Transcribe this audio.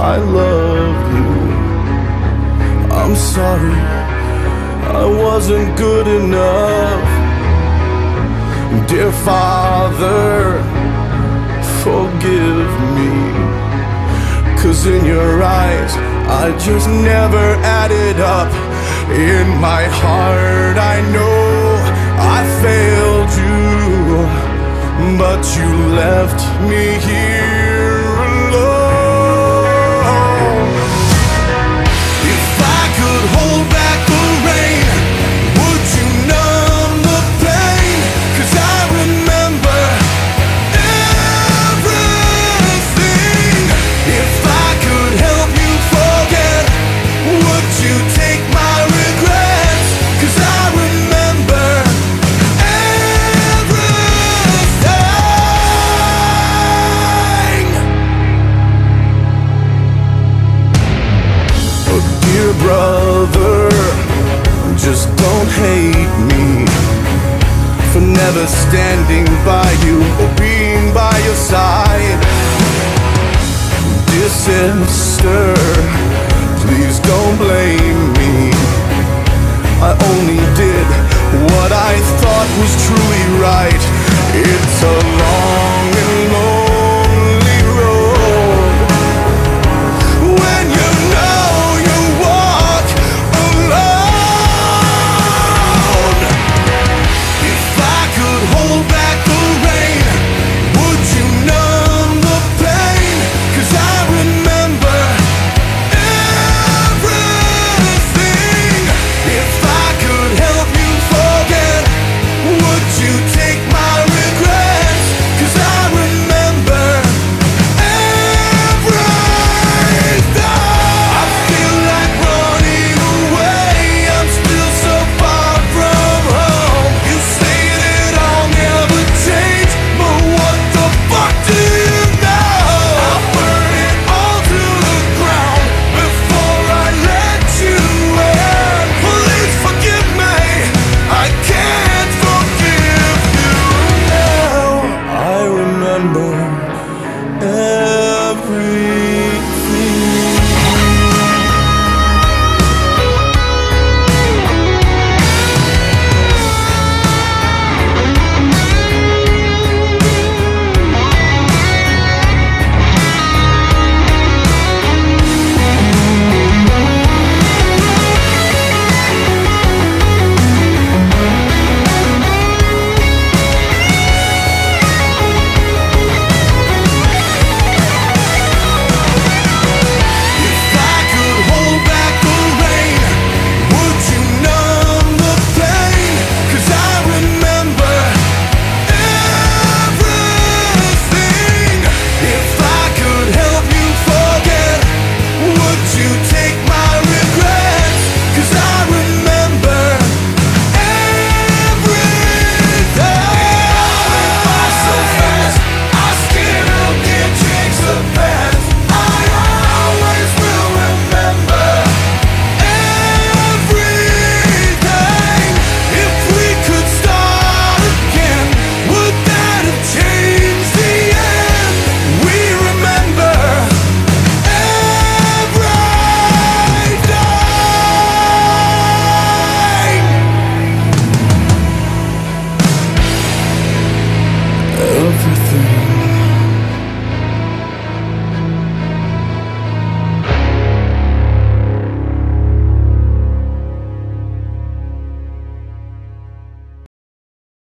I love you. I'm sorry, I wasn't good enough. Dear Father, forgive me, 'cause in your eyes I just never added up. In my heart I know I failed you, but you left me here alone. If I could hold back the rain, would you numb the pain? 'Cause I remember everything. If I could help you forget, would you take my regrets? 'Cause I remember everything. Oh dear brother, just don't hate me for never standing by you or being by your side. Dear sister, please don't blame me, I only did what I thought was truly right. It's a long and lonely